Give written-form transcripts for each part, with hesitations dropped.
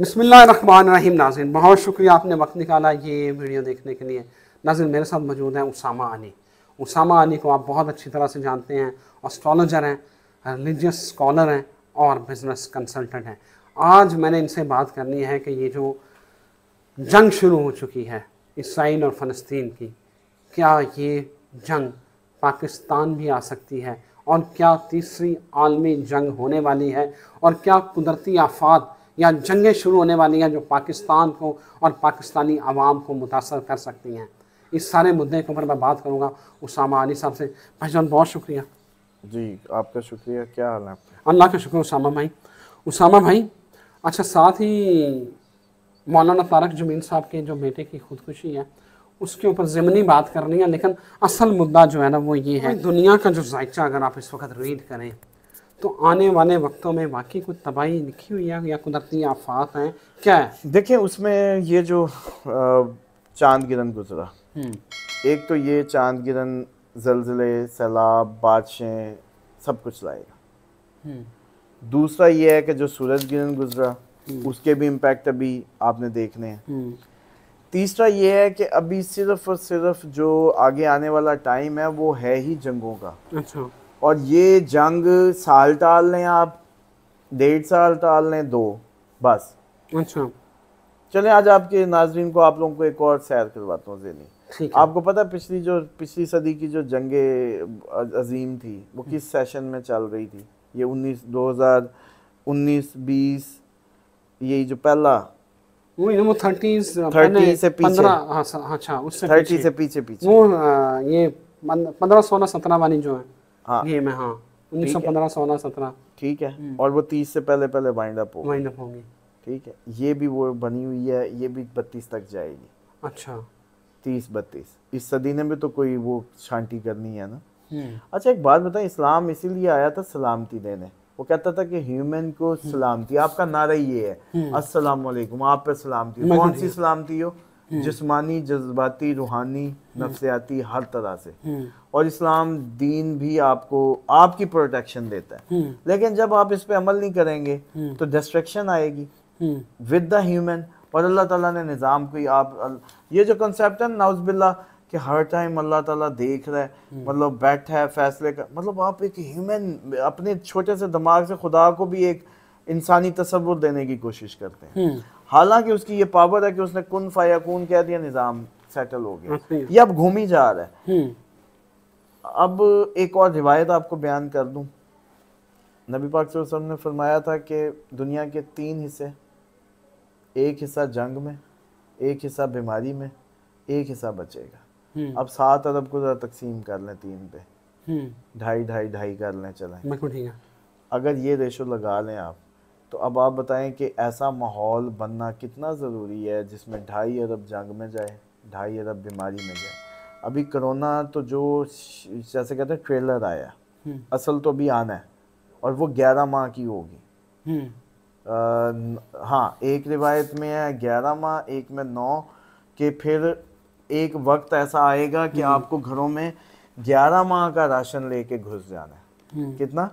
बिस्मिल्लाहिर्रहमानिर्रहीम। नाज़रीन बहुत शुक्रिया आपने वक्त निकाला ये वीडियो देखने के लिए। नाज़रीन मेरे साथ मौजूद हैं उसामा अली। उसामा अली को आप बहुत अच्छी तरह से जानते हैं, एस्ट्रोलॉजर हैं, रिलीजियस स्कॉलर हैं और बिजनेस कंसल्टेंट हैं। आज मैंने इनसे बात करनी है कि ये जो जंग शुरू हो चुकी है इसराइल और फ़लस्तीन की, क्या ये जंग पाकिस्तान भी आ सकती है और क्या तीसरी आलमी जंग होने वाली है और क्या कुदरती आफात या जंगें शुरू होने वाली हैं जो पाकिस्तान को और पाकिस्तानी आवाम को मुतासर कर सकती हैं। इस सारे मुद्दे के ऊपर मैं बात करूँगा उसामा अली साहब से। भाई जान बहुत शुक्रिया जी, आपका शुक्रिया। क्या हाल है आपका? अल्लाह का शुक्र उसामा भाई। उसामा भाई अच्छा, साथ ही मौलाना तारक जमील साहब के जो बेटे की खुदकुशी है उसके ऊपर ज़िमनी बात करनी है, लेकिन असल मुद्दा जो है ना वो ये है, दुनिया का जो जायचा अगर आप इस वक्त रीड करें तो आने वाले वक्तों में वाकई कोई तबाही लिखी हुई है या कुदरती आफात हैं क्या है? देखिए उसमें ये जो चांद गिरन गुजरा, एक तो ये चांद गिरन जलजले सैलाब बादशें सब कुछ लाएगा। दूसरा ये है कि जो सूरज गिरन गुजरा उसके भी इम्पैक्ट अभी आपने देखने हैं। तीसरा ये है कि अभी सिर्फ और सिर्फ जो आगे आने वाला टाइम है वो है ही जंगों का। अच्छा। और ये जंग साल टाल लें आप, 1.5 साल टाल लें, 2 बस। अच्छा चलें, आज आपके नाजरीन को आप लोगों को एक और सैर करवाता हूँ ज़हनी। आपको पता पिछली सदी की जो जंग अजीम थी वो किस सेशन में चल रही थी? ये 2019, 20, 20, यही जो पहला 30 से पीछे 15, अच्छा उससे 30 से पीछे वो ये 15, 16, 17 वाली जो है। हाँ ये मैं, हाँ 1915, 16, 17 ठीक है। और वो 30 से पहले वाइंड अप होगी, ठीक है। ये भी वो बनी हुई है, ये भी 32 तक जाएगी। अच्छा 30, 32 इस सदी ने भी तो कोई वो शांति करनी है ना। अच्छा एक बात बताएं, इस्लाम इसीलिए आया था सलामती देने। वो कहता था कि ह्यूमन को सलामती, आपका नारा ये है अस्सलाम वालेकुम, आप पे सलामती। कौन सी सलामती हो? जिस्मानी, जज्बाती, रूहानी, नफ्सियाती, हर तरह से। और इस्लाम दीन भी आपको आपकी प्रोटेक्शन देता है, लेकिन जब आप इस पे अमल नहीं करेंगे तो डिस्ट्रक्शन आएगी विद द ह्यूमन। और अल्लाह ताला ने निज़ाम कोई आप ये जो कंसेप्ट है नाउज़ बिल्ला कि हर टाइम अल्लाह ताला देख रहा है, मतलब बैठा है फैसले का, मतलब आप एक ह्यूमन अपने छोटे से दिमाग से खुदा को भी एक इंसानी तसव्वुर देने की कोशिश करते हैं, हालांकि उसकी ये पावर है कि उसने कुन फायकून कह दिया, निज़ाम सेटल हो गया। ये अब घूम ही जा रहा है। अब एक और रिवायत आपको बयान कर दूं। नबी पाक सल्लल्लाहु अलैहि वसल्लम ने फरमाया था कि दुनिया के 3 हिस्से, एक हिस्सा जंग में, एक हिस्सा बीमारी में, एक हिस्सा बचेगा। अब 7 अरब को जरा तकसीम कर लें 3 पे, 2.5, 2.5, 2.5 कर लें, चलें अगर ये रेशो लगा लें आप, तो अब आप बताएं कि ऐसा माहौल बनना कितना ज़रूरी है जिसमें 2.5 अरब जंग में जाए, 2.5 अरब बीमारी में जाए। अभी कोरोना तो जो जैसे कहते हैं ट्रेलर आया, असल तो अभी आना है और वो 11 माह की होगी। हाँ एक रिवायत में है 11 माह, एक में 9 के। फिर एक वक्त ऐसा आएगा कि आपको घरों में 11 माह का राशन लेके घुस जाना है। कितना?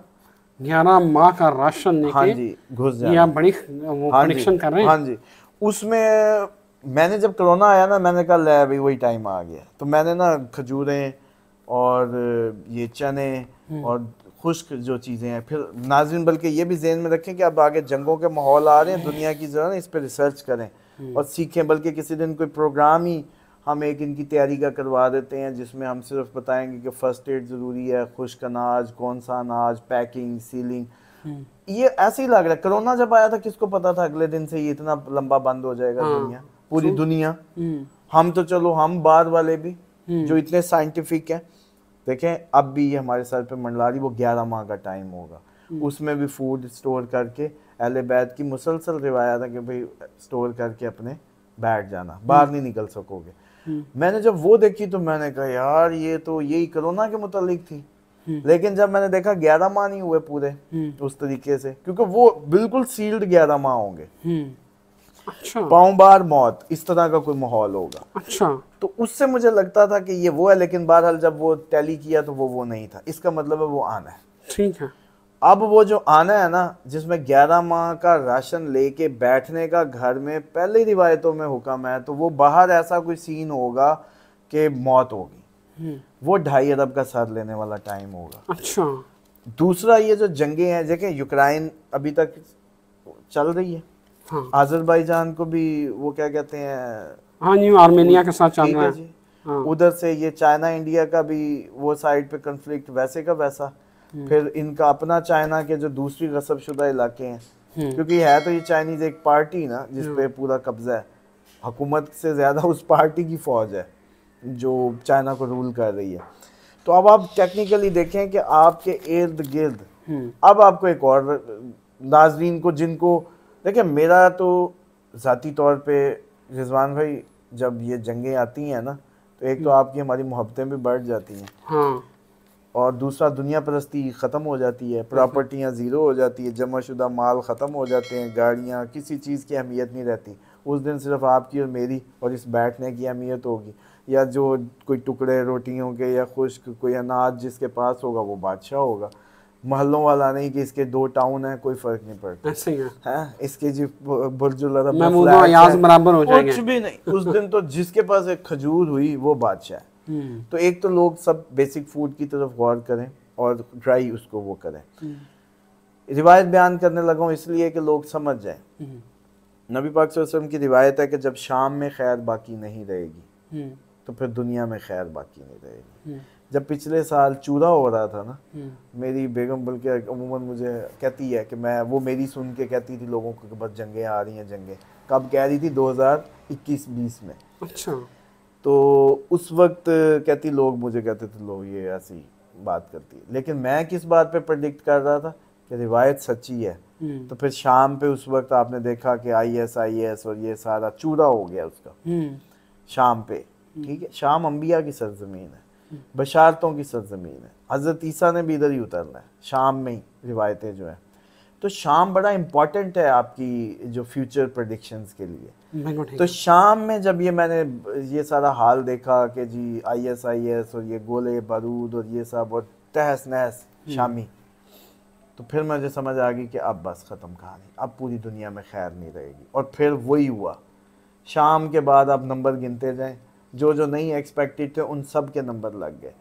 11 माह का राशन लेके। हाँ जी घुस जाए, बड़ी वो कनेक्शन कर रहे हैं। हाँ जी उसमें मैंने जब कोरोना आया ना, मैंने कहा ले भाई वही टाइम आ गया, तो मैंने ना खजूरें और ये चने और खुश्क जो चीज़ें हैं। फिर नाज़रीन बल्कि ये भी ज़हन में रखें कि अब आगे जंगों के माहौल आ रहे हैं, दुनिया की ज़रा इस पर रिसर्च करें और सीखें। बल्कि किसी दिन कोई प्रोग्राम ही हम एक इनकी तैयारी का करवा देते हैं जिसमें हम सिर्फ बताएंगे कि फ़र्स्ट एड ज़रूरी है, खुश्क अनाज, कौन सा अनाज, पैकिंग, सीलिंग। ये ऐसे ही लग रहा है, कोरोना जब आया था किसको पता था अगले दिन से ये इतना लंबा बंद हो जाएगा दुनिया, पूरी दुनिया। हम तो चलो, हम बाद वाले भी जो इतने साइंटिफिक हैं, देखें अब भी ये हमारे सर पे मंडला रही। वो 11 माह का टाइम होगा, उसमें भी फूड स्टोर करके, अहले बैत की मुसलसल रिवायत है कि भाई स्टोर करके अपने बैठ जाना, बाहर नहीं निकल सकोगे। मैंने जब वो देखी तो मैंने कहा यार ये तो यही कोरोना के मुतालिक थी, लेकिन जब मैंने देखा 11 माह नहीं हुए पूरे उस तरीके से, क्योंकि वो बिल्कुल सील्ड 11 माह होंगे। अच्छा। पाँव बार मौत, इस तरह का कोई माहौल होगा। अच्छा। तो उससे मुझे लगता था कि ये वो है, लेकिन बहरहाल जब वो टैली किया तो वो नहीं था। इसका मतलब है वो आना है। ठीक है। अब वो जो आना है ना, जिसमें 11 माह का राशन लेके बैठने का घर में पहले रिवायतों में हुक्म है, तो वो बाहर ऐसा कोई सीन होगा कि मौत होगी, वो 2.5 अरब का सर लेने वाला टाइम होगा। अच्छा, दूसरा ये जो जंगे हैं, देखें यूक्रेन अभी तक चल रही है, हाँ। आजरबाईजान को भी वो क्या कहते हैं, हाँ जी, आर्मेनिया के साथ चल रहा है, हाँ। उधर से ये चाइना इंडिया का भी वो साइड पे कन्फ्लिक्ट वैसे का वैसा, फिर इनका अपना चाइना के जो दूसरी गसबशुदा इलाके हैं, क्योंकि है तो ये चाइनीज एक पार्टी ना जिसपे पूरा कब्जा है, हुकूमत से ज़्यादा उस पार्टी की फौज है जो चाइना को रूल कर रही है। तो अब आप टेक्निकली देखें कि आपके इर्द गिर्द अब आपको एक और नाजरीन को, जिनको देखिए, मेरा तो ज़ाती तौर पे रिजवान भाई, जब ये जंगें आती हैं ना, तो एक तो आपकी हमारी मोहब्बतें भी बढ़ जाती हैं, हाँ। और दूसरा दुनिया परस्ती ख़त्म हो जाती है, प्रॉपर्टियाँ ज़ीरो हो जाती है, जमाशुदा माल ख़त्म हो जाते हैं, गाड़ियाँ, किसी चीज़ की अहमियत नहीं रहती। उस दिन सिर्फ आपकी और मेरी और इस बैठने की अहमियत होगी, या जो कोई टुकड़े रोटियों के या खुश्क कोई अनाज जिसके पास होगा वो बादशाह होगा। महलों वाला नहीं कि इसके 2 टाउन हैं, कोई फ़र्क नहीं पड़ता, ऐसे ही है, इसके जी बुर्जुल अरब बराबर हो जाएंगे, कुछ भी नहीं। उस दिन तो जिसके पास एक खजूर हुई वो बादशाह है। तो एक तो लोग सब बेसिक फूड की तरफ गौर करें और ड्राई उसको वो करें। रिवायत बयान करने लगा हूँ इसलिए कि लोग समझ जाएं। नबी पाक सल्लल्लाहु अलैहि वसल्लम की रिवायत है कि जब शाम में खैर बाकी नहीं रहेगी तो फिर दुनिया में खैर बाकी नहीं रहेगी। जब पिछले साल चूरा हो रहा था ना, मेरी बेगम बल्कि अमूमन मुझे कहती है कि मैं वो मेरी सुन के कहती थी लोगों को कि बस जंगें आ रही हैं, जंगें कब कह रही थी, 2021-20 में। अच्छा, तो उस वक्त कहती लोग मुझे कहते थे लोग ये ऐसी बात करती है, लेकिन मैं किस बात पे प्रेडिक्ट कर रहा था कि रिवायत सच्ची है। तो फिर शाम पे उस वक्त आपने देखा कि आईएस और ये सारा चूरा हो गया उसका शाम पे, ठीक है। शाम अंबिया की सरजमीन है, बशारतों की सरजमीन है, हजरत ईसा ने भी इधर ही उतरना है, शाम में ही रिवायतें जो हैं। तो शाम बड़ा इम्पॉर्टेंट है आपकी जो फ्यूचर प्रेडिक्शंस के लिए। तो शाम में जब ये मैंने ये सारा हाल देखा कि जी आईएस और ये गोले बारूद और ये सब और तहस नहस शामी, तो फिर मुझे समझ आ गई कि अब बस ख़त्म कहानी, अब पूरी दुनिया में खैर नहीं रहेगी। और फिर वही हुआ, शाम के बाद आप नंबर गिनते जाएँ, जो जो नहीं एक्सपेक्टेड थे उन सब के नंबर लग गए।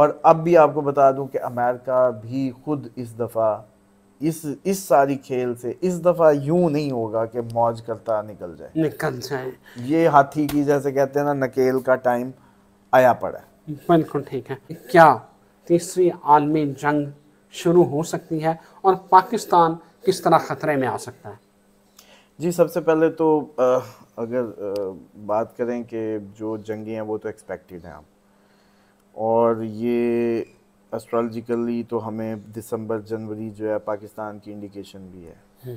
और अब भी आपको बता दूँ कि अमेरिका भी खुद इस दफ़ा इस सारी खेल से इस दफ़ा यूं नहीं होगा कि मौज करता निकल जाए। ये हाथी की जैसे कहते हैं ना, नकेल का टाइम आया पड़ा है। बिल्कुल ठीक है। क्या तीसरी आलमी जंग शुरू हो सकती है और पाकिस्तान किस तरह ख़तरे में आ सकता है? जी, सबसे पहले तो अगर बात करें कि जो जंगे हैं वो तो एक्सपेक्टेड हैं आप, और ये एस्ट्रोलॉजिकली तो हमें दिसंबर जनवरी जो है पाकिस्तान की इंडिकेशन भी है।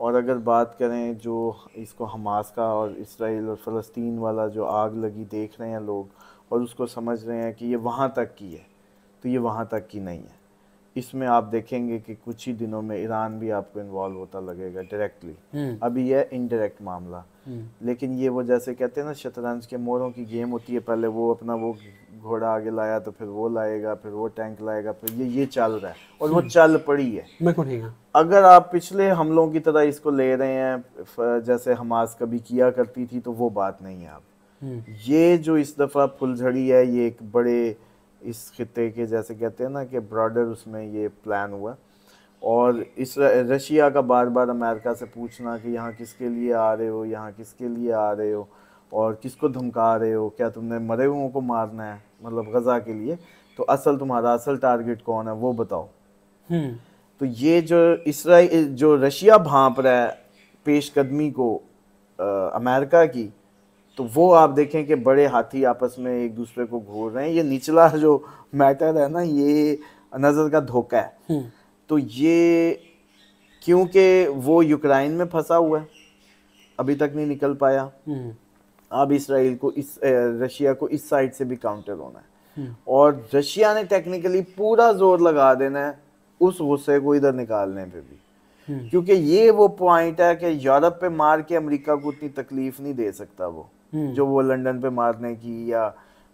और अगर बात करें जो इसको हमास का और इसराइल और फ़लस्तीन वाला जो आग लगी देख रहे हैं लोग और उसको समझ रहे हैं कि ये वहाँ तक की है, तो ये वहाँ तक की नहीं है। इसमें आप देखेंगे कि कुछ ही दिनों में ईरान भी आपको इन्वॉल्व होता लगेगा डायरेक्टली। अभी यह इनडायरेक्ट मामला, लेकिन ये वो जैसे कहते हैं ना शतरंज के मोरों की गेम होती है, पहले वो अपना वो घोड़ा आगे लाया तो फिर वो लाएगा, फिर वो टैंक लाएगा, फिर ये चल रहा है और वो चल पड़ी है। अगर आप पिछले हमलों की तरह इसको ले रहे हैं जैसे हमास कभी किया करती थी, तो वो बात नहीं है। आप ये जो इस दफ़ा फुलझड़ी है, ये एक बड़े इस खिते के जैसे कहते हैं ना कि ब्रॉडर उसमें ये प्लान हुआ। और इस रशिया का बार बार अमेरिका से पूछना कि यहाँ किसके लिए आ रहे हो, यहाँ किसके लिए आ रहे हो और किसको धमका रहे हो, क्या तुमने मरे हुओं को मारना है मतलब गजा के लिए, तो असल तुम्हारा असल टारगेट कौन है वो बताओ। तो ये जो इसराइल जो रशिया भांप रहा है पेशकदमी को अमेरिका की, तो वो आप देखें कि बड़े हाथी आपस में एक दूसरे को घोर रहे हैं। ये निचला जो मैटर है ना, ये नज़र का धोखा है। तो ये क्योंकि वो यूक्रेन में फंसा हुआ है, अभी तक नहीं निकल पाया, अब इसराइल को इस रशिया को इस साइड से भी काउंटर होना है। और रशिया ने टेक्निकली पूरा जोर लगा देना है उस गुस्से को इधर निकालने पे भी, क्योंकि ये वो पॉइंट है कि यूरोप पे मार के अमेरिका को उतनी तकलीफ नहीं दे सकता वो, जो वो लंदन पे मारने की या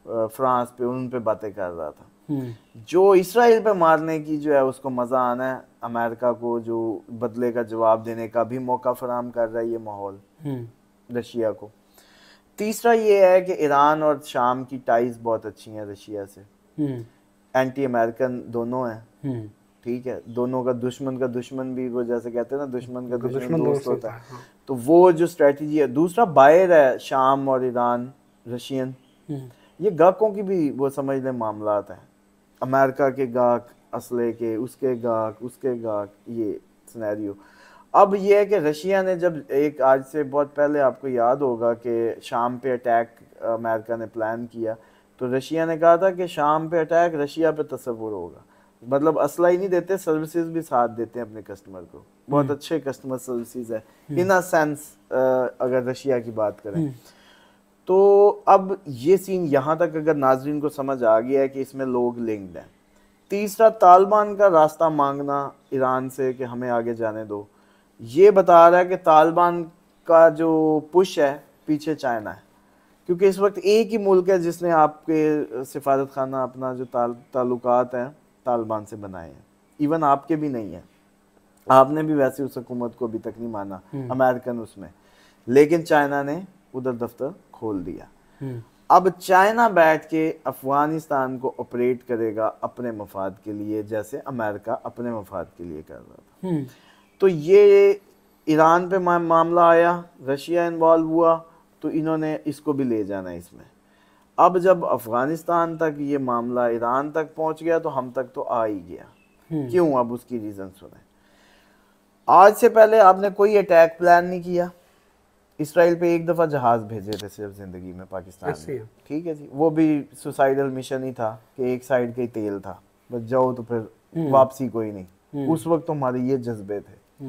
फ्रांस पे उन पे बातें कर रहा था। जो इसराइल पे मारने की जो है उसको मज़ा आना है, अमेरिका को जो बदले का जवाब देने का भी मौका फराहम कर रहा है ये माहौल रशिया को। तीसरा ये है कि ईरान और शाम की टाइज बहुत अच्छी हैं रशिया से, एंटी अमेरिकन दोनों हैं, ठीक है, दोनों का दुश्मन भी वो जैसे कहते हैं ना दुश्मन का दुश्मन दोस्त होता है, तो वो जो स्ट्रेटजी है। दूसरा बायर है शाम और ईरान रशियन, ये गाहकों की भी वो समझ लें मामला है, अमेरिका के गाहक, असले के, उसके गाहक, उसके गाहक, ये सिनेरियो। अब ये है कि रशिया ने जब एक आज से बहुत पहले आपको याद होगा कि शाम पे अटैक अमेरिका ने प्लान किया, तो रशिया ने कहा था कि शाम पे अटैक रशिया पे तस्वुर होगा, मतलब असला ही नहीं देते सर्विसेज भी साथ देते हैं अपने कस्टमर को, बहुत अच्छे कस्टमर सर्विसेज है इन अ सेंस अगर रशिया की बात करें तो। अब ये सीन यहाँ तक अगर नाजरीन को समझ आ गया है कि इसमें लोग लिंक्ड हैं। तीसरा तालिबान का रास्ता मांगना ईरान से कि हमें आगे जाने दो, ये बता रहा है कि तालिबान का जो पुश है पीछे चाइना है, क्योंकि इस वक्त एक ही मुल्क है जिसने आपके सिफारत खाना अपना जो ताल्लुकात हैं तालिबान से बनाए हैं, इवन आपके भी नहीं है, आपने भी वैसे उस हुकूमत को अभी तक नहीं माना अमेरिकन उसमें, लेकिन चाइना ने उधर दफ्तर खोल दिया। अब चाइना बैठ के अफगानिस्तान को ऑपरेट करेगा अपने मफाद के लिए, जैसे अमेरिका अपने मफाद के लिए कर रहा था। तो ये ईरान पे मामला आया, रशिया इन्वॉल्व हुआ, तो इन्होंने इसको भी ले जाना इसमें। अब जब अफगानिस्तान तक ये मामला ईरान तक पहुंच गया तो हम तक तो आ ही गया, क्यों? अब उसकी रीज़न सुने। आज से पहले आपने कोई अटैक प्लान नहीं किया, इसराइल पे एक दफ़ा जहाज़ भेजे थे सिर्फ ज़िंदगी में पाकिस्तान में, ठीक है जी, वो भी सुसाइडल मिशन ही था कि एक साइड का ही तेल था, बस जाओ तो फिर वापसी कोई नहीं। उस वक्त तो हमारे ये जज्बे थे,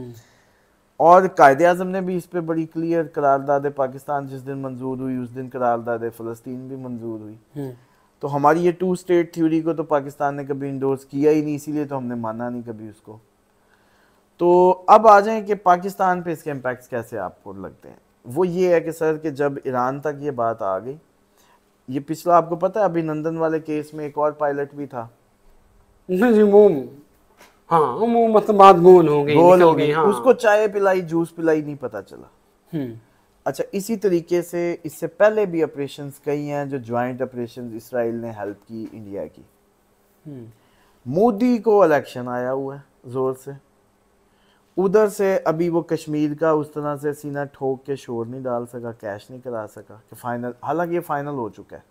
और कायदे आज़म ने भी इस पे बड़ी क्लियर करारदादे, पाकिस्तान जिस दिन मंजूर हुई उस दिन करारदादे फ़लस्तीन भी मंजूर हुई, तो हमारी ये टू स्टेट थ्योरी को तो पाकिस्तान ने कभी इंडोर्स किया ही नहीं, इसीलिए तो हमने माना नहीं कभी उसको। तो अब आ जाएँ कि पाकिस्तान पर इसके इम्पैक्ट्स कैसे आपको लगते हैं। वो ये है कि सर कि जब ईरान तक ये बात आ गई, ये पिछला आपको पता है अभिनंदन वाले केस में एक और पायलट भी था, जी वो मतलब गोल हो गई, उसको चाय पिलाई जूस पिलाई नहीं पता चला। अच्छा, इसी तरीके से इससे पहले भी ऑपरेशंस कई हैं जो ज्वाइंट ऑपरेशंस इसराइल ने हेल्प की इंडिया की। मोदी को इलेक्शन आया हुआ है जोर से, उधर से अभी वो कश्मीर का उस तरह से सीना ठोक के शोर नहीं डाल सका, कैश नहीं करा सका कि फाइनल, हालांकि ये फाइनल हो चुका है,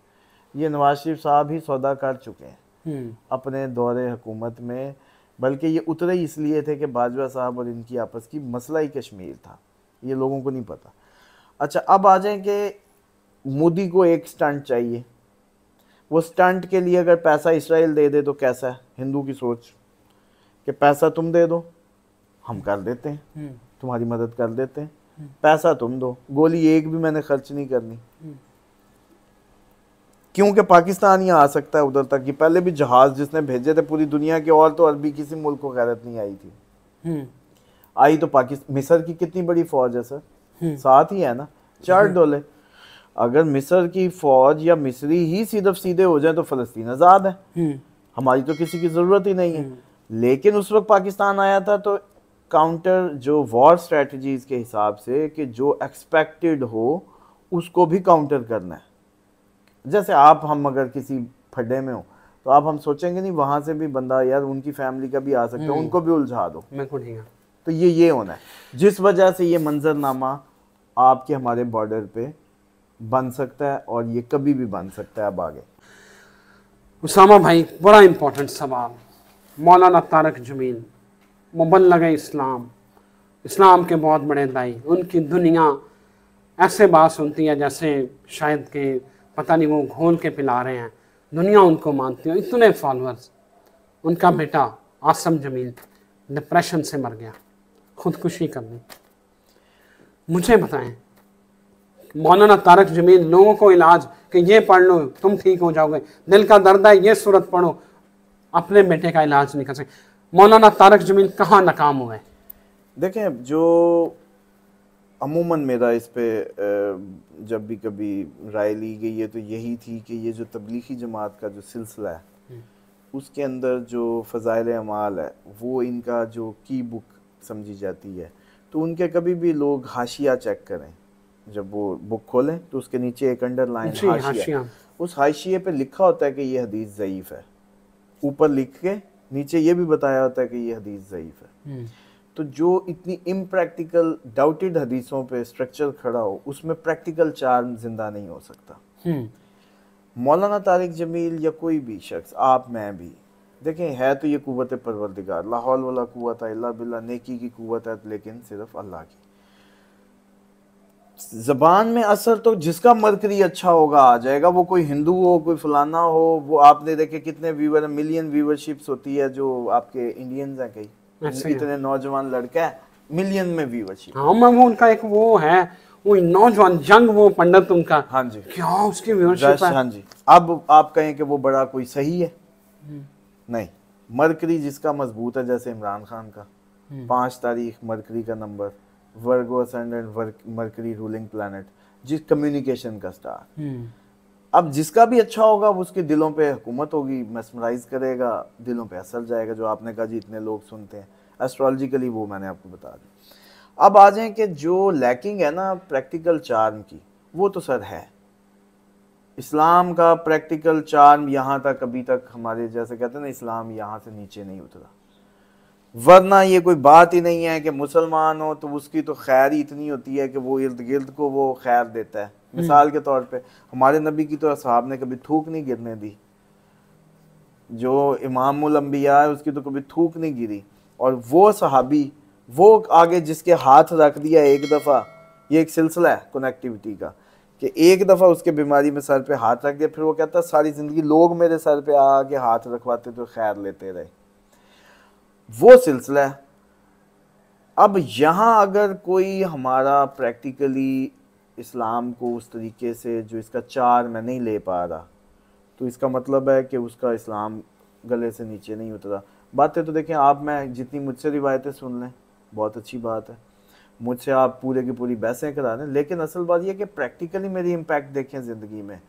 ये नवाज शरीफ साहब ही सौदा कर चुके हैं अपने दौरे हुकूमत में, बल्कि ये उतरे इसलिए थे कि बाजवा साहब और इनकी आपस की मसला ही कश्मीर था, ये लोगों को नहीं पता। अच्छा, अब आ जाए कि मोदी को एक स्टंट चाहिए, वो स्टंट के लिए अगर पैसा इसराइल दे दे तो कैसा है हिंदू की सोच कि पैसा तुम दे दो हम कर देते हैं, तुम्हारी मदद कर देते हैं, पैसा तुम दो, गोली एक भी मैंने खर्च नहीं करनी, क्योंकि पाकिस्तान यहाँ आ सकता है उधर तक। ये पहले भी जहाज जिसने भेजे थे पूरी दुनिया के, और तो अरबी किसी मुल्क को गैरत नहीं आई थी, आई तो पाकिस्तान। मिस्र की कितनी बड़ी फौज है सर, साथ ही है ना, 4 डोले। अगर मिस्र की फौज या मिस्री ही सीधे सीधे हो जाए तो फलस्तीन आज़ाद है, हमारी तो किसी की ज़रूरत ही नहीं है। लेकिन उस वक्त पाकिस्तान आया था तो काउंटर जो वॉर स्ट्रेटजीज के हिसाब से कि जो एक्सपेक्टेड हो उसको भी काउंटर करना है। जैसे आप हम अगर किसी फड्डे में हो तो आप हम सोचेंगे नहीं वहाँ से भी बंदा यार उनकी फैमिली का भी आ सकता है, उनको भी उलझा दो, मैं तो ये होना है, जिस वजह से ये मंजरनामा आपके हमारे बॉर्डर पे बन सकता है और ये कभी भी बन सकता है। अब आगे उसामा भाई, बड़ा इम्पोर्टेंट सवाल, मौलाना तारक जमील मुबल्लग इस्लाम, इस्लाम के बहुत बड़े दाई, उनकी दुनिया ऐसे बात सुनती है जैसे शायद के पता नहीं वो घोल के पिला रहे हैं, दुनिया उनको मानती है, इतने फॉलोअर्स। उनका बेटा आसम जमील डिप्रेशन से मर गया, खुदकुशी कर ली। मुझे बताएं, मौलाना तारक जमील लोगों को इलाज कि ये पढ़ लो तुम ठीक हो जाओगे, दिल का दर्द है ये सूरत पढ़ो, अपने बेटे का इलाज नहीं कर सकते। मौलाना तारक जमील कहाँ नाकाम हुए? देखें, जो अमूमन मेरा इस पे जब भी कभी राय ली गई है तो यही थी कि ये जो तबलीगी जमात का जो सिलसिला है उसके अंदर जो फ़ज़ाइल अमाल है वो इनका जो की बुक समझी जाती है। तो उनके कभी भी लोग हाशिया चेक करें, जब वो बुक खोलें तो उसके नीचे एक अंडरलाइन हाशिया, उस हाशिए पे लिखा होता है कि ये हदीस ज़ईफ़ है, ऊपर लिख के नीचे ये भी बताया होता है कि ये हदीस ज़ईफ़ है। तो जो इतनी इम्प्रैक्टिकल डाउटेड हदीसों पे स्ट्रक्चर खड़ा हो, उसमें प्रैक्टिकल चार्म जिंदा नहीं हो सकता। मौलाना तारक जमील या कोई भी शख्स, आप मैं भी देखें, है तो ये कुव्वत परवरदिगार, ला हौल वला कुव्वत इल्ला बिल्लाह, नेकी की कुव्वत है लेकिन सिर्फ अल्लाह की। ज़बान में असर तो जिसका मरकरी अच्छा होगा आ जाएगा, वो कोई हिंदू हो कोई फलाना हो। वो आपने देखे कितने व्यूवर, मिलियन व्यूवरशिप्स होती है जो आपके इंडियंस हैं, कई इतने नौजवान लड़का है मिलियन में व्यूवरशिप। हाँ, वो उनका एक वो है, वो नौजवान जंग, वो पंडित उनका, हाँ जी, क्या उसकी व्यूवरशिप है। हाँ जी, अब आप कहें कि वो बड़ा कोई सही है, नहीं। मरकरी जिसका मजबूत है, जैसे इमरान खान का 5 तारीख मरकरी का number, Virgo ascendant, Mercury ruling planet, जिस कम्युनिकेशन का स्टार। अब जिसका भी अच्छा होगा उसके दिलों पे हुकूमत होगी, मेस्मराइज करेगा, दिलों पे असर जाएगा। जो आपने कहा जी इतने लोग सुनते हैं एस्ट्रोलॉजिकली, वो मैंने आपको बता दी। अब आ जाए कि जो लैकिंग है ना प्रैक्टिकल चार्म की, वो तो सर है। इस्लाम का प्रैक्टिकल चार्म यहाँ तक अभी तक हमारे, जैसे कहते हैं ना, इस्लाम यहाँ से नीचे नहीं उतरा। वरना ये कोई बात ही नहीं है कि मुसलमान हो तो उसकी तो खैर ही इतनी होती है कि वो इर्द गिर्द को वो खैर देता है। मिसाल के तौर पे हमारे नबी की तो असहाब ने कभी थूक नहीं गिरने दी, जो इमामुल अंबिया है उसकी तो कभी थूक नहीं गिरी। और वो सहाबी, वो आगे जिसके हाथ रख दिया एक दफ़ा, ये एक सिलसिला है कनेक्टिविटी का, कि एक दफ़ा उसके बीमारी में सर पे हाथ रख दिया, फिर वो कहता सारी ज़िंदगी लोग मेरे सर पे आके हाथ रखवाते तो खैर लेते रहे, वो सिलसिला है। अब यहाँ अगर कोई हमारा प्रैक्टिकली इस्लाम को उस तरीके से जो इसका चार मैं नहीं ले पा रहा, तो इसका मतलब है कि उसका इस्लाम गले से नीचे नहीं उतरा। बातें तो देखें आप मैं जितनी मुझसे रिवायतें सुन लें, बहुत अच्छी बात है, मुझसे आप पूरे की पूरी बहसें करा लें, लेकिन असल बात यह कि प्रैक्टिकली मेरी इम्पैक्ट देखें ज़िंदगी में,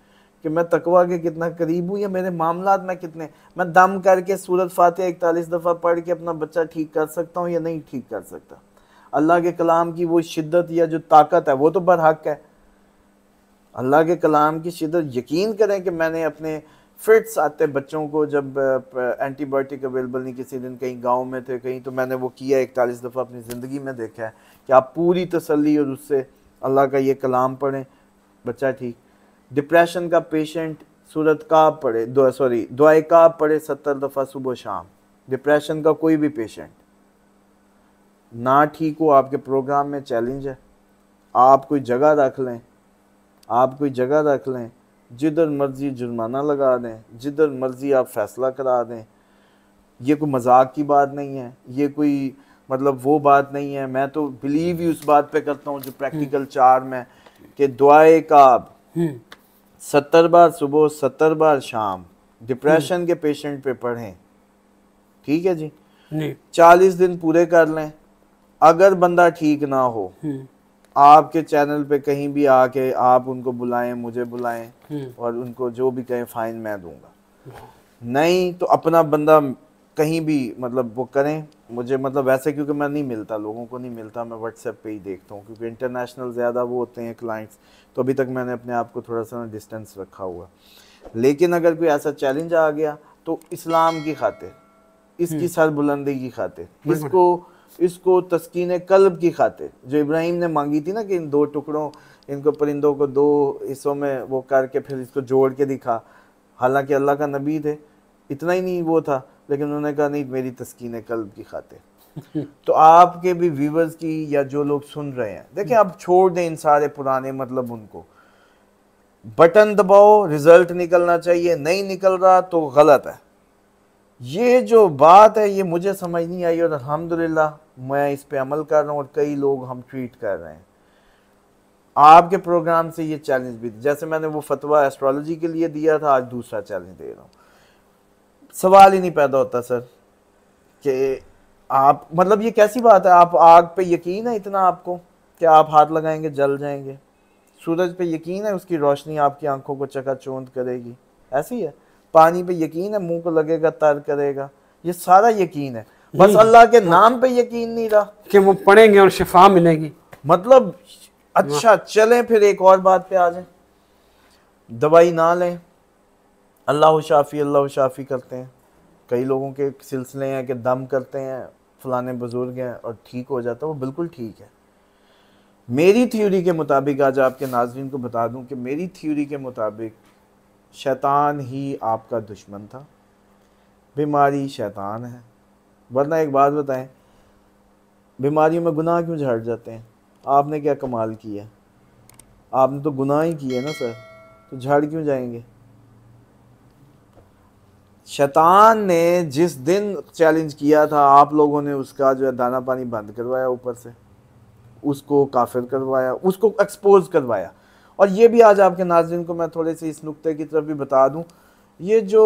कि मैं तकवा के कितना करीब हूँ, या मेरे मामलात में कितने, मैं दम करके सूरत फातिहा 41 दफ़ा पढ़ के अपना बच्चा ठीक कर सकता हूँ या नहीं ठीक कर सकता। अल्लाह के कलाम की वो शिद्दत या जो ताकत है, वो तो बरहक है। अल्लाह के कलाम की शिद्दत, यकीन करें कि मैंने अपने फिट्स आते बच्चों को, जब एंटीबायोटिक अवेलेबल नहीं, किसी दिन कहीं गाँव में थे कहीं, तो मैंने वो किया 41 दफ़ा अपनी ज़िंदगी में देखा है कि आप पूरी तसल्ली और उससे अल्लाह का ये कलाम पढ़ें, बच्चा ठीक। डिप्रेशन का पेशेंट सूरत का पढ़े, दुआए का पढ़े 70 दफ़ा सुबह शाम। डिप्रेशन का कोई भी पेशेंट ना ठीक हो, आपके प्रोग्राम में चैलेंज है, आप कोई जगह रख लें, जिधर मर्जी जुर्माना लगा दें, जिधर मर्जी आप फैसला करा दें। ये कोई मजाक की बात नहीं है, ये कोई मतलब वो बात नहीं है। मैं तो बिलीव ही उस बात पे करता हूँ जो प्रैक्टिकल चार्म है, कि दुआए का 70 बार सुबह, 70 बार शाम डिप्रेशन के पेशेंट पे पढ़ें, ठीक है जी, 40 दिन पूरे कर लें। अगर बंदा ठीक ना हो, आपके चैनल पे कहीं भी आके आप उनको बुलाएं, मुझे बुलाएं, और उनको जो भी कहें फाइन मैं दूंगा, नहीं तो अपना बंदा कहीं भी मतलब वो करें मुझे, मतलब वैसे क्योंकि मैं नहीं मिलता, लोगों को नहीं मिलता, मैं व्हाट्सएप पे ही देखता हूँ, क्योंकि इंटरनेशनल ज़्यादा वो होते हैं क्लाइंट्स, तो अभी तक मैंने अपने आप को थोड़ा सा डिस्टेंस रखा हुआ। लेकिन अगर कोई ऐसा चैलेंज आ गया तो इस्लाम की खातिर, इसकी सरबुलंदी की खातिर, इसको तस्कीन कल्ब की खातिर, जो इब्राहिम ने मांगी थी ना कि इन दो टुकड़ों, इनको परिंदों को 2 हिस्सों में वो करके फिर इसको जोड़ के दिखा, हालांकि अल्लाह का नबी थे, इतना ही नहीं वो था, लेकिन उन्होंने कहा नहीं मेरी तस्कीन कल्ब की खातिर। तो आपके भी व्यूवर्स की या जो लोग सुन रहे हैं, देखिए आप छोड़ दें इन सारे पुराने मतलब, उनको बटन दबाओ, रिजल्ट निकलना चाहिए, नहीं निकल रहा तो गलत है। ये जो बात है ये मुझे समझ नहीं आई, और अल्हम्दुलिल्लाह मैं इस पे अमल कर रहा हूँ, और कई लोग हम ट्वीट कर रहे हैं। आपके प्रोग्राम से ये चैलेंज भी, जैसे मैंने वो फतवा एस्ट्रोलॉजी के लिए दिया था, आज दूसरा चैलेंज दे रहा हूँ। सवाल ही नहीं पैदा होता सर कि आप मतलब ये कैसी बात है, आप आग पे यकीन है इतना आपको कि आप हाथ लगाएंगे जल जाएंगे, सूरज पे यकीन है उसकी रोशनी आपकी आंखों को चकाचौंध करेगी, ऐसी है। पानी पे यकीन है, मुंह को लगेगा तर करेगा, ये सारा यकीन है, बस अल्लाह के नाम पे यकीन नहीं रहा कि वो पढ़ेंगे और शिफा मिलेगी। मतलब अच्छा चलें फिर एक और बात पे आ जाए, दवाई ना लें, अल्लाह शाफी करते हैं, कई लोगों के सिलसिले हैं कि दम करते हैं, फलाने बुजुर्ग हैं और ठीक हो जाता है, वो बिल्कुल ठीक है। मेरी थ्योरी के मुताबिक, आज आपके नाज़रीन को बता दूं कि मेरी थ्योरी के मुताबिक शैतान ही आपका दुश्मन था, बीमारी शैतान है, वरना एक बात बताएं, बीमारियों में गुनाह क्यों झड़ जाते हैं? आपने क्या कमाल किया? आपने तो गुनाह ही किया ना सर, तो झड़ क्यों जाएंगे? शैतान ने जिस दिन चैलेंज किया था, आप लोगों ने उसका जो है दाना पानी बंद करवाया, ऊपर से उसको काफिर करवाया, उसको एक्सपोज करवाया। और ये भी आज आपके नाज़रीन को मैं थोड़े से इस नुक्ते की तरफ भी बता दूं, ये जो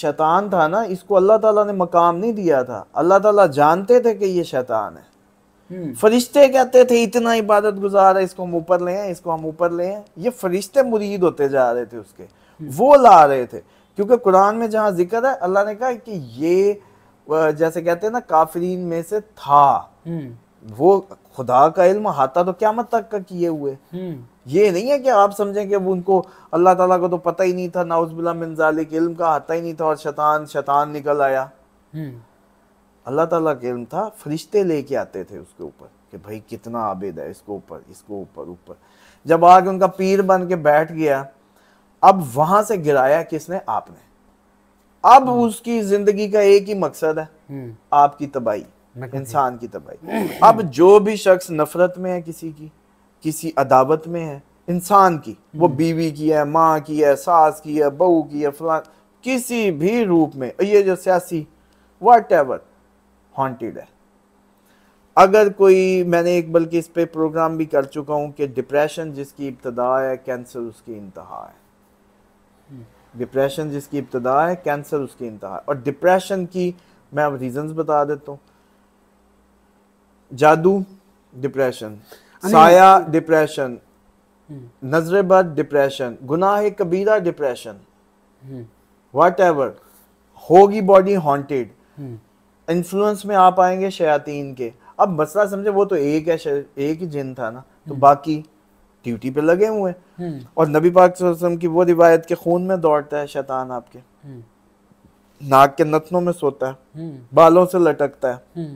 शैतान था ना, इसको अल्लाह ताला ने मकाम नहीं दिया था। अल्लाह ताला जानते थे कि ये शैतान है। फरिश्ते कहते थे इतना इबादत गुजार है, इसको हम ऊपर ले आए, इसको हम ऊपर ले आए। ये फरिश्ते मुरीद होते जा रहे थे उसके, वो ला रहे थे, क्योंकि कुरान में जहाँ जिक्र है अल्लाह ने कहा कि ये जैसे कहते हैं ना काफिरीन में से था, वो खुदा का इल्म हाथा तो क़यामत तक का किए हुए। ये नहीं है कि आप समझें कि वो उनको अल्लाह ताला को तो पता ही नहीं था, नाउज़ुबिल्लाह मिन ज़ालिक, इल्म का हाथा ही नहीं था और शैतान निकल आया। अल्लाह ताला का इल्म था, फरिश्ते लेके आते थे उसके ऊपर कि भाई कितना आबिद है, इसको ऊपर, इसको ऊपर, ऊपर। जब आके उनका पीर बन के बैठ गया, अब वहां से गिराया किसने? आपने। अब उसकी जिंदगी का एक ही मकसद है, आपकी तबाही, इंसान की तबाही। अब जो भी शख्स नफरत में है किसी की, किसी अदावत में है इंसान की, वो बीवी की है, माँ की है, सास की है, बहू की है, फलान किसी भी रूप में, ये जो सियासी वाट एवर हॉन्टेड है। अगर कोई, मैंने एक बल्कि इस पे प्रोग्राम भी कर चुका हूँ कि डिप्रेशन जिसकी इब्तदा है, कैंसर उसकी इंतहा है। डिप्रेशन जिसकी इब्तदा है, कैंसर उसकी इंतहा है। और डिप्रेशन की मैं अब रीजंस बता देता हूँ। जादू डिप्रेशन, साया डिप्रेशन, नजरेबद डिप्रेशन, गुनाह कबीरा डिप्रेशन, वाट एवर, होगी बॉडी हॉन्टेड, इन्फ्लुएंस में आप आएंगे शयातीन के। अब मसला समझे, वो तो एक है, एक ही जिन था ना, तो बाकी ड्यूटी पे लगे हुए हैं। और नबी पाक सल्लल्लाहु अलैहि वसल्लम की वो रिवायत के खून में दौड़ता है शैतान, आपके नाक के नथनों में सोता है, बालों से लटकता है,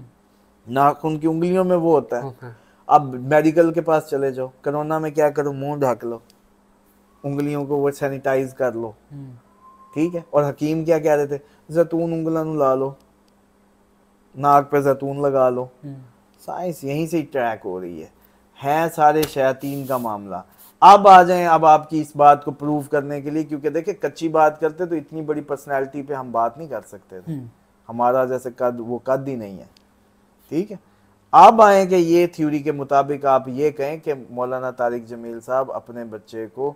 नाखून की उंगलियों में वो होता है। अब मेडिकल के पास चले जाओ, कोरोना में क्या करो, मुंह ढक लो, उंगलियों को वो सैनिटाइज कर लो, ठीक है। और हकीम क्या कह रहे थे, जैतून उंगलों में ला लो, नाक पे जैतून लगा लो। साइंस यहीं से ट्रैक हो रही है सारे शैतान का मामला। अब आ जाए अब आपकी इस बात को प्रूव करने के लिए, क्योंकि देखे कच्ची बात करते तो इतनी बड़ी पर्सनैलिटी पे हम बात नहीं कर सकते थे, हमारा जैसे कद, वो कद ही नहीं है, ठीक है। आप आए कि ये थ्योरी के मुताबिक आप ये कहें कि मौलाना तारक जमील साहब अपने बच्चे को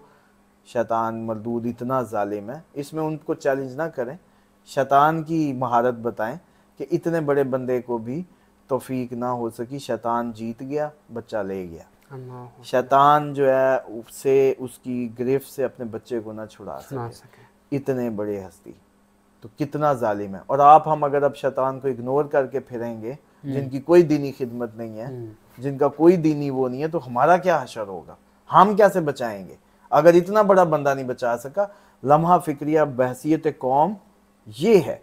शैतान मरदूद इतना जालिम है, इसमें उनको चैलेंज ना करें, शैतान की महारत बताएं कि इतने बड़े बंदे को भी तौफीक ना हो सकी, शैतान जीत गया, बच्चा ले गया। शैतान जो है उससे, उसकी गिरफ्त से अपने बच्चे को ना छुड़ा सके, इतने बड़े हस्ती, तो कितना जालिम है। और आप, हम अगर अब शैतान को इग्नोर करके फिरेंगे, जिनकी कोई दीनी खिदमत नहीं है, जिनका कोई दीनी वो नहीं है, तो हमारा क्या हशर होगा, हम कैसे बचाएंगे? अगर इतना बड़ा बंदा नहीं बचा सका, लम्हा फिक्रिया बहसियत कौम ये है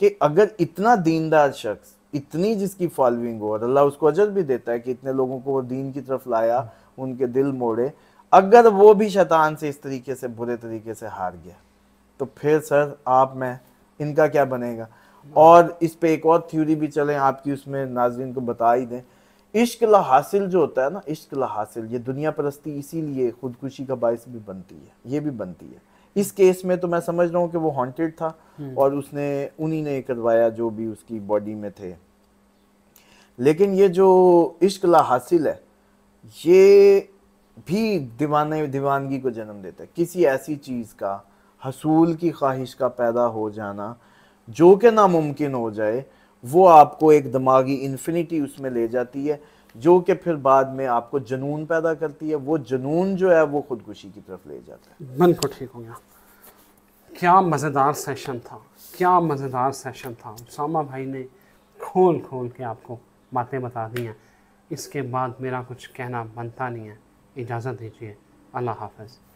कि अगर इतना दीनदार शख्स, इतनी जिसकी फॉलोइंग हो, और अल्लाह उसको अजर भी देता है कि इतने लोगों को वो दीन की तरफ लाया, उनके दिल मोड़े, अगर वो भी शैतान से इस तरीके से, बुरे तरीके से हार गया, तो फिर सर आप मैं, इनका क्या बनेगा? और इस पे एक और थ्योरी भी चले आपकी, उसमें नाज़रीन को बता ही दें, इश्क ला हासिल जो होता है ना, इश्क ला हासिल, ये दुनिया परस्ती इसीलिए खुदकुशी का बायस भी बनती है, ये भी बनती है। इस केस में तो मैं समझ रहा हूँ कि वो हॉन्टेड था और उसने, उन्हीं ने करवाया जो भी उसकी बॉडी में थे। लेकिन ये जो इश्क ला हासिल है, ये भी दीवानगी को जन्म देता है। किसी ऐसी चीज़ का, हसूल की ख्वाहिश का पैदा हो जाना जो कि नामुमकिन हो जाए, वो आपको एक दिमागी इन्फिनिटी उसमें ले जाती है, जो कि फिर बाद में आपको जुनून पैदा करती है। वो जुनून जो है वो खुदकुशी की तरफ ले जाता है। मन को ठीक हो गया। क्या मज़ेदार सेशन था, क्या मज़ेदार सेशन था। उसामा भाई ने खोल खोल के आपको बातें बता दी हैं। इसके बाद मेरा कुछ कहना बनता नहीं है। इजाज़त दीजिए, अल्लाह हाफ़िज़।